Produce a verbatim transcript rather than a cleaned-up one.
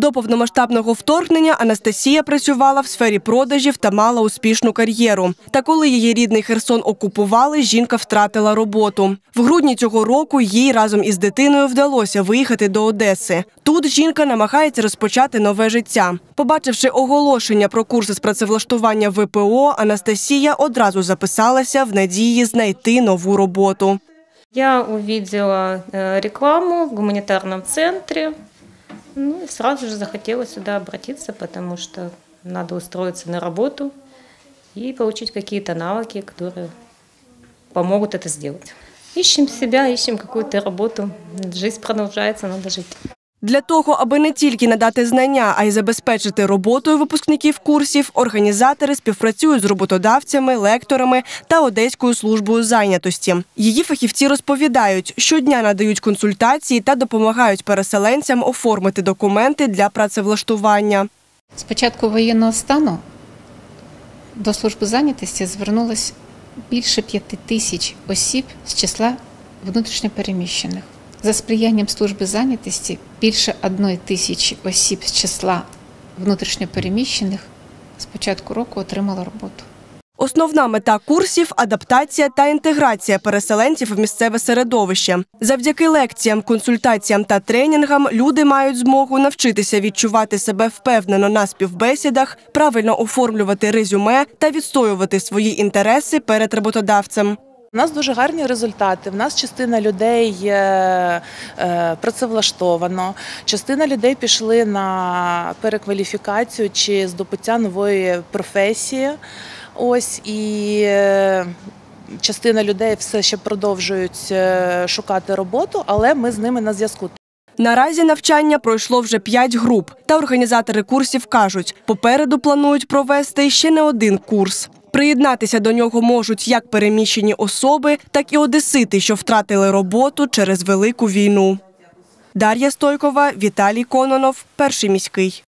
До повномасштабного вторгнення Анастасія працювала в сфері продажів та мала успішну кар'єру. Та коли її рідний Херсон окупували, жінка втратила роботу. В грудні цього року їй разом із дитиною вдалося виїхати до Одеси. Тут жінка намагається розпочати нове життя. Побачивши оголошення про курси з працевлаштування ВПО, Анастасія одразу записалася в надії знайти нову роботу. Я побачила рекламу в гуманітарному центрі. Ну, и сразу же захотела сюда обратиться, потому что надо устроиться на работу и получить какие-то навыки, которые помогут это сделать. Ищем себя, ищем какую-то работу. Жизнь продолжается, надо жить. Для того, аби не тільки надати знання, а й забезпечити роботою випускників курсів, організатори співпрацюють з роботодавцями, лекторами та Одеською службою зайнятості. Її фахівці розповідають, щодня надають консультації та допомагають переселенцям оформити документи для працевлаштування. З початку воєнного стану до служби зайнятості звернулося більше п'яти тисяч осіб з числа внутрішньопереміщених. За сприянням служби зайнятості більше одної тисячі осіб з числа внутрішньопереміщених з початку року отримало роботу. Основна мета курсів – адаптація та інтеграція переселенців в місцеве середовище. Завдяки лекціям, консультаціям та тренінгам люди мають змогу навчитися відчувати себе впевнено на співбесідах, правильно оформлювати резюме та відстоювати свої інтереси перед роботодавцем. У нас дуже гарні результати, у нас частина людей працевлаштовано, частина людей пішли на перекваліфікацію чи здобуття нової професії. Ось, і частина людей все ще продовжують шукати роботу, але ми з ними на зв'язку. Наразі навчання пройшло вже п'ять груп, та організатори курсів кажуть, попереду планують провести ще не один курс. Приєднатися до нього можуть як переміщені особи, так і одесити, що втратили роботу через велику війну. Дар'я Стойкова, Віталій Кононов, Перший міський.